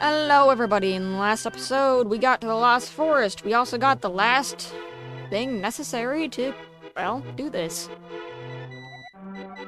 Hello everybody, in the last episode we got to the Lost Forest. We also got the last thing necessary to, well, do this.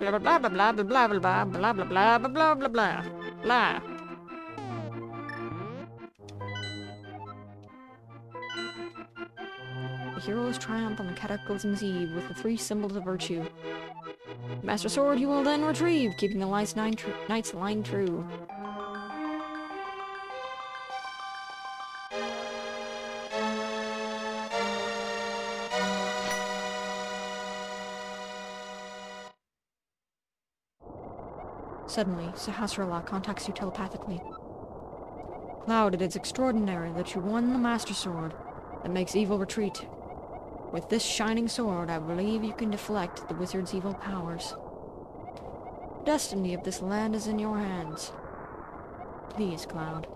Blah blah blah blah blah blah blah blah blah blah blah blah blah blah. The heroes triumph on the Cataclysm's Eve with the three symbols of virtue. The Master Sword you will then retrieve, keeping the last knight's line true. Suddenly, Sahasrahla contacts you telepathically. Cloud, it is extraordinary that you won the Master Sword that makes evil retreat. With this shining sword, I believe you can deflect the wizard's evil powers. The destiny of this land is in your hands. Please, Cloud.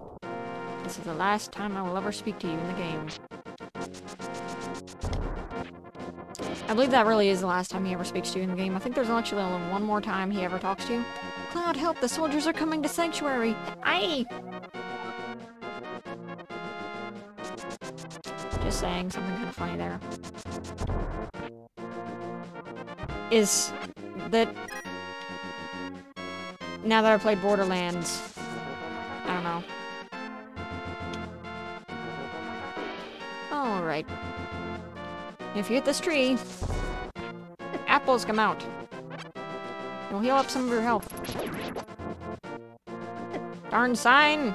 This is the last time I will ever speak to you in the game. I believe that really is the last time he ever speaks to you in the game. I think there's actually only one more time he ever talks to you. Cloud, help! The soldiers are coming to Sanctuary! Aye! Just saying, something kind of funny there. Is that... now that I played Borderlands... I don't know. Alright. If you hit this tree... apples come out. You'll heal up some of your health. Darn sign!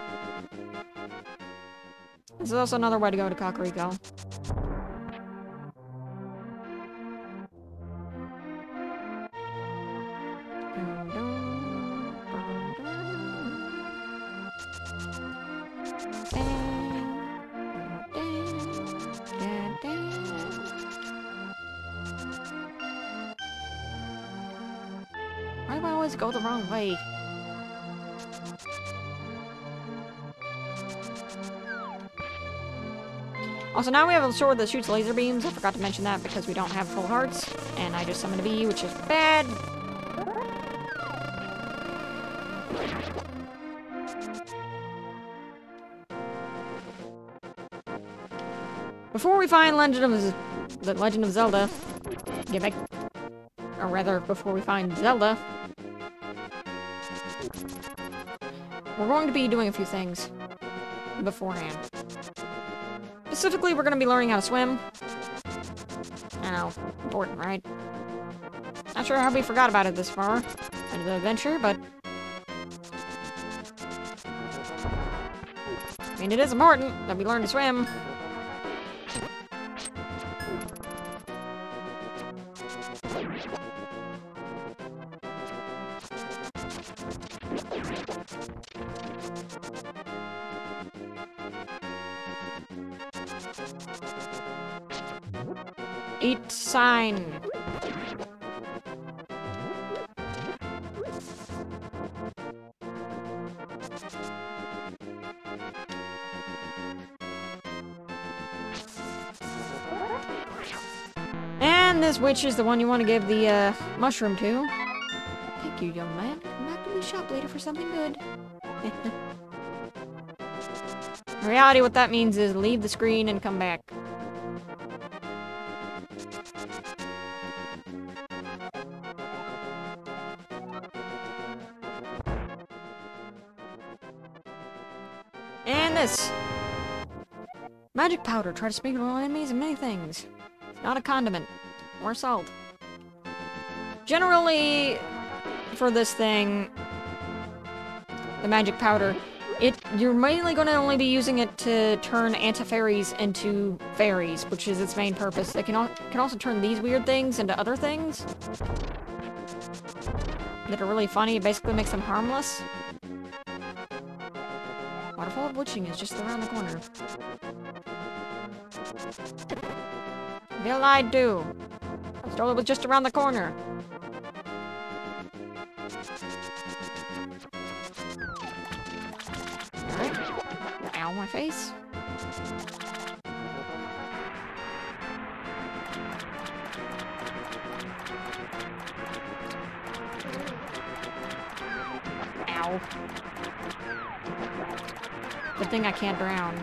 This is also another way to go to Kakariko. Why do I always go the wrong way? Also, now we have a sword that shoots laser beams. I forgot to mention that because we don't have full hearts. And I just summoned a bee, which is bad. Before we find The Legend of Zelda gimmick, or rather, before we find Zelda, we're going to be doing a few things beforehand. Specifically, we're going to be learning how to swim. I know, important, right? Not sure how we forgot about it this far into the adventure, but... I mean, it is important that we learn to swim. Eat sign. And this witch is the one you want to give the mushroom to. Thank you, young man. Come back to the shop later for something good. In reality, what that means is leave the screen and come back. And this! Magic powder, try to speak to all enemies and many things. Not a condiment. Or salt. Generally, for this thing, the magic powder, you're mainly going to only be using it to turn anti-fairies into fairies, which is its main purpose. It can also turn these weird things into other things that are really funny. It basically makes them harmless. Waterfall of Wishing is just around the corner. Will I do? I stole it was just around the corner. Alright. Ow, my face. Ow. Good thing I can't drown.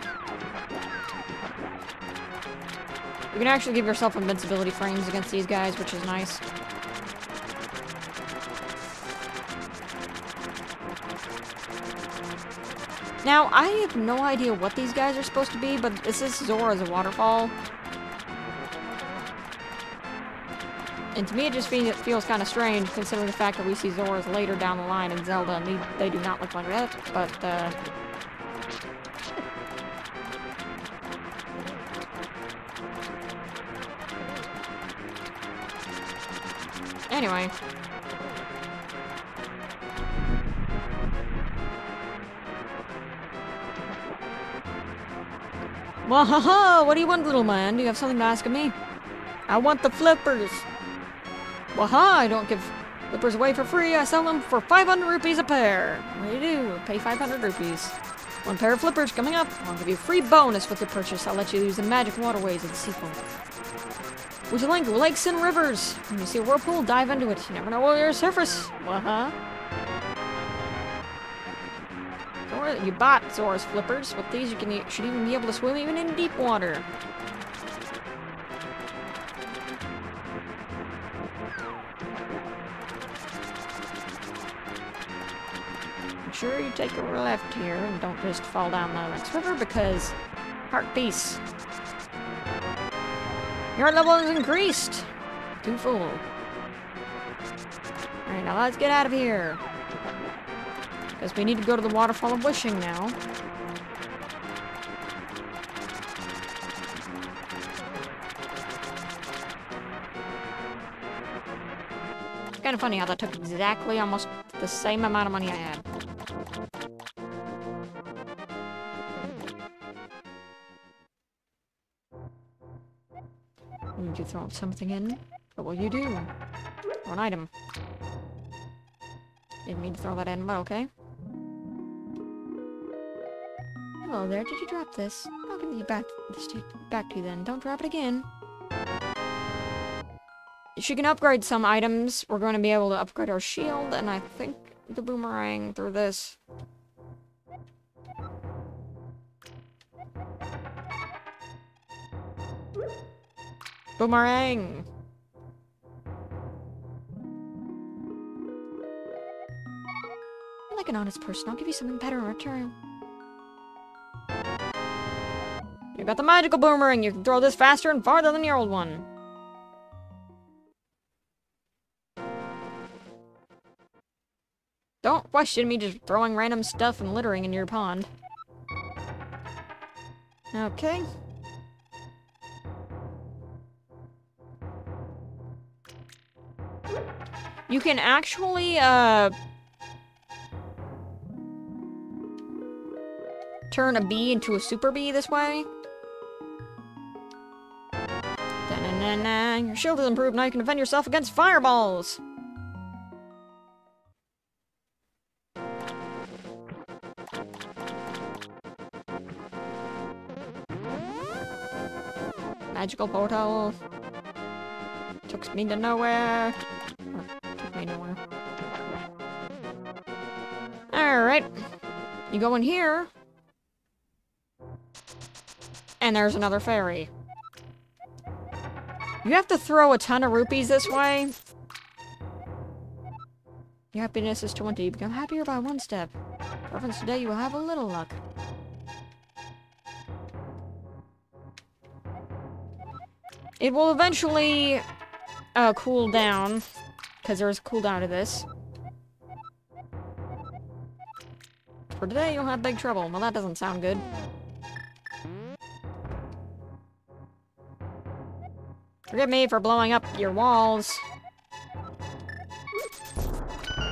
You can actually give yourself invincibility frames against these guys, which is nice. Now, I have no idea what these guys are supposed to be, but this is Zora's Waterfall. And to me, it just feels kind of strange, considering the fact that we see Zoras later down the line in Zelda, and they do not look like that, but, anyway. Wahaha! What do you want, little man? Do you have something to ask of me? I want the flippers! Waha! I don't give flippers away for free. I sell them for 500 rupees a pair. What do? Pay 500 rupees. One pair of flippers coming up. I'll give you a free bonus with your purchase. I'll let you use the magic waterways of the sequel. Would you like lakes and rivers? When you see a whirlpool, dive into it. You never know where your surface. Waha! You bought Zora's flippers. With these, you should even be able to swim even in deep water. Make sure you take a left here and don't just fall down the next river because heart piece. Your level is increased. Too full. All right, now let's get out of here. Because we need to go to the Waterfall of Wishing now. It's kind of funny how that took exactly almost the same amount of money I had. We need to throw something in. What will you do? Or an item. Didn't mean to throw that in, but okay. Hello there, did you drop this? I'll give you back to you then. Don't drop it again. She can upgrade some items. We're going to be able to upgrade our shield, and I think the boomerang through this. Boomerang! I'm like an honest person. I'll give you something better in return. You got the magical boomerang! You can throw this faster and farther than your old one! Don't question me just throwing random stuff and littering in your pond. Okay. You can actually, turn a bee into a super bee this way. Your shield is improved, now you can defend yourself against fireballs! Magical portal. Took me to nowhere. Took me nowhere. Alright. You go in here. And there's another fairy. You have to throw a ton of rupees this way. Your happiness is 20. You become happier by one step. Reference today, you will have a little luck. It will eventually cool down, because there is a cooldown to this. For today, you'll have big trouble. Well, that doesn't sound good. Forgive me for blowing up your walls.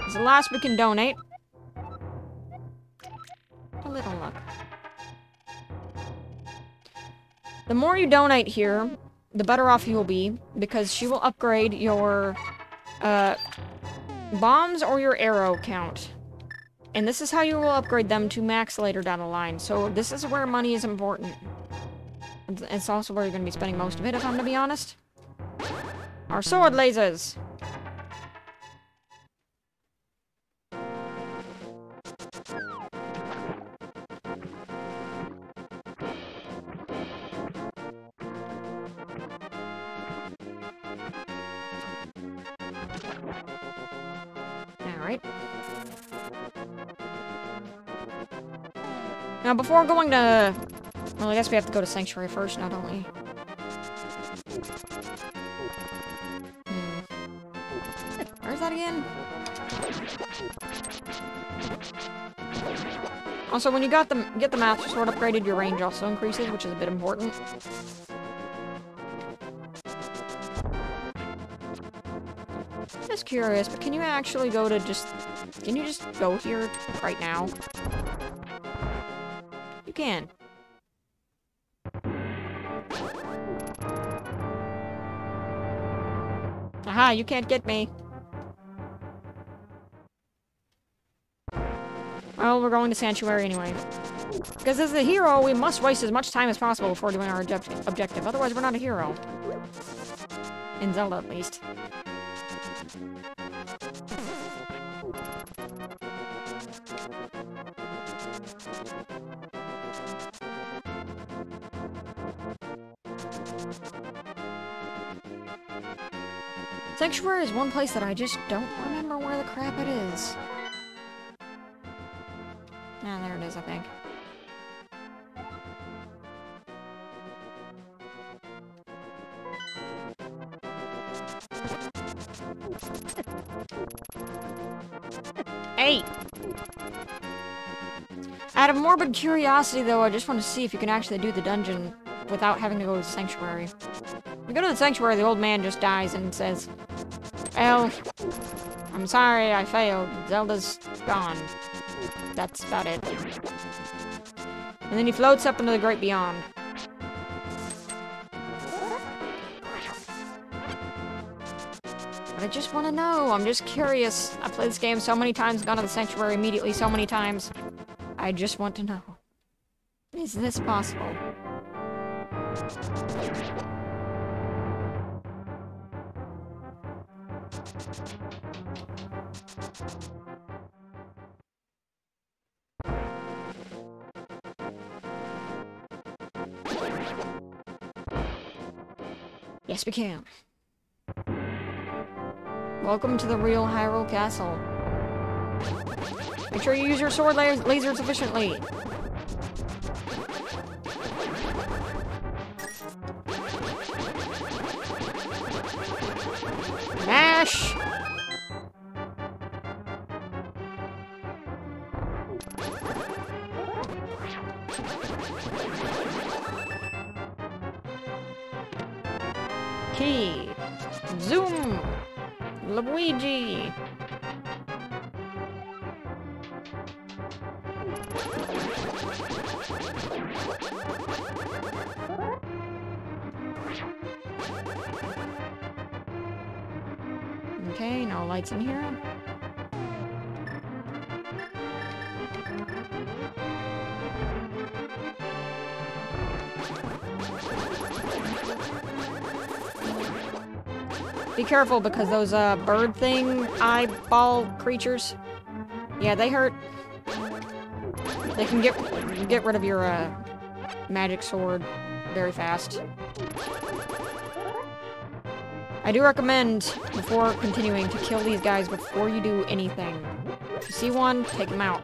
It's the last we can donate. A little luck. The more you donate here, the better off you'll be, because she will upgrade your bombs or your arrow count. And this is how you will upgrade them to max later down the line. So this is where money is important. It's also where you're going to be spending most of it, if I'm to be honest. Our sword lasers! Alright. Now, before going to... Well, I guess we have to go to Sanctuary first, now, don't we? Where's that again? Also, when you got the, get the maps, you sort of upgraded your range also increases, which is a bit important. Just curious, but can you actually go to just... Can you just go here right now? You can. Aha, you can't get me. Well, we're going to Sanctuary anyway. Because as a hero, we must waste as much time as possible before doing our objective. Otherwise, we're not a hero. In Zelda, at least. Sanctuary is one place that I just don't remember where the crap it is. Ah, there it is, I think. Hey! Out of morbid curiosity, though, I just want to see if you can actually do the dungeon without having to go to the Sanctuary. If you go to the Sanctuary, the old man just dies and says, "Well, I'm sorry, I failed. Zelda's gone." That's about it. And then he floats up into the great beyond. But I just want to know. I'm just curious. I've played this game so many times, gone to the Sanctuary immediately so many times. I just want to know. Is this possible? Yes, we can. Welcome to the real Hyrule Castle. Make sure you use your sword laser sufficiently. Mash! Key. Zoom. Luigi. Okay, no lights in here. Be careful, because those, bird thing, eyeball creatures, yeah, they hurt. They can get rid of your, magic sword very fast. I do recommend, before continuing, to kill these guys before you do anything. If you see one, take them out.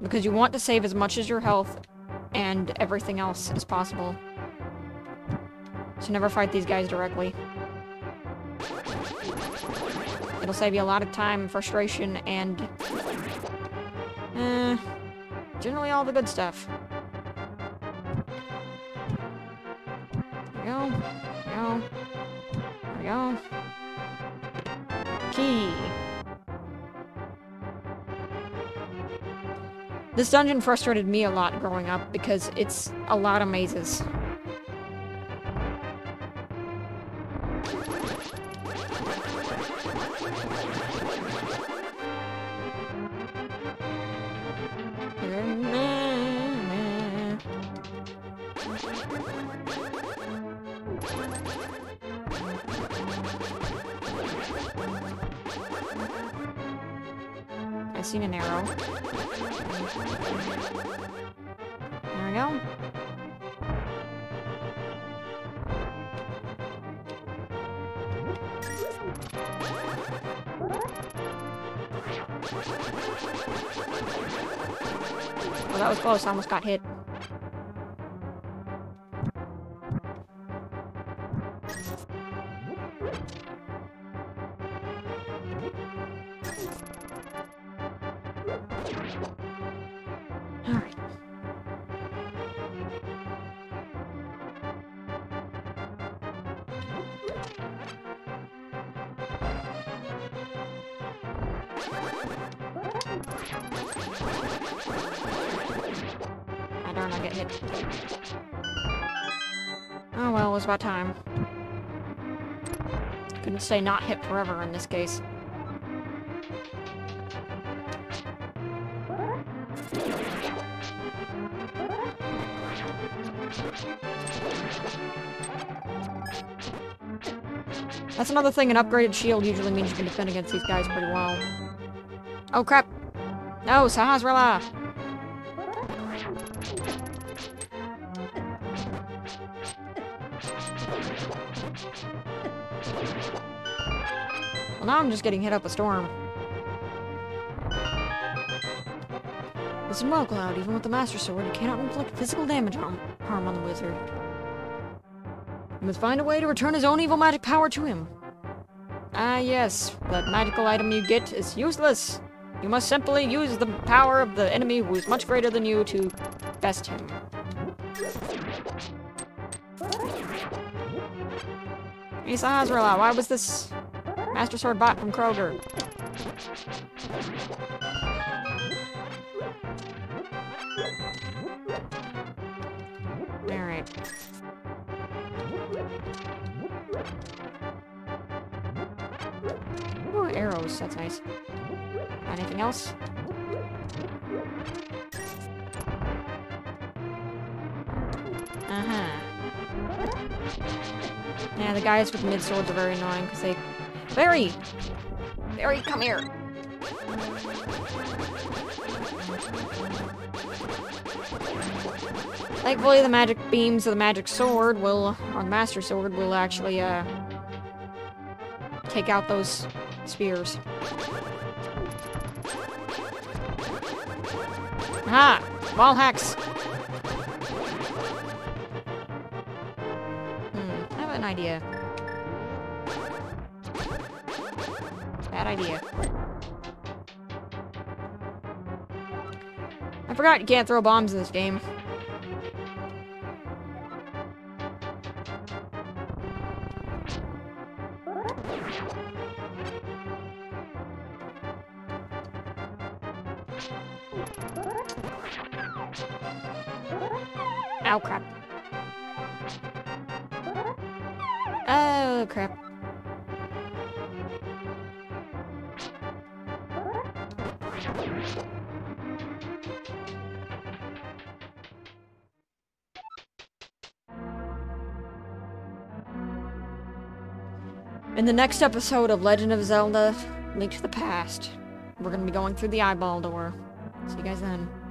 Because you want to save as much as your health and everything else is possible. So never fight these guys directly. It'll save you a lot of time, frustration, and... generally all the good stuff. There we go. There we go. There we go. Key. This dungeon frustrated me a lot growing up, because it's a lot of mazes. I've seen an arrow. There we go. that was close. I almost got hit. I don't get hit. Oh well, it was about time. Couldn't stay not hit forever in this case. That's another thing, an upgraded shield usually means you can defend against these guys pretty well. Oh crap! No, Sahasrahla! Well, now I'm just getting hit up a storm. Listen well, Cloud, even with the Master Sword, you cannot inflict physical damage harm on the wizard. You must find a way to return his own evil magic power to him. Ah yes, that magical item you get is useless! You must simply use the power of the enemy who is much greater than you to best him. Hey Sahasrahla, why was this Master Sword bought from Kroger? Alright. Ooh, arrows, that's nice. Anything else? Uh-huh. Yeah, the guys with mid-swords are very annoying because they... Barry! Barry, come here! Thankfully the magic beams of the magic sword will... or the Master Sword will actually, take out those spears. Ha! Wall hacks! I have an idea. Bad idea. I forgot you can't throw bombs in this game. Oh crap. Oh crap. In the next episode of Legend of Zelda: Link to the Past, we're gonna be going through the eyeball door. See you guys then.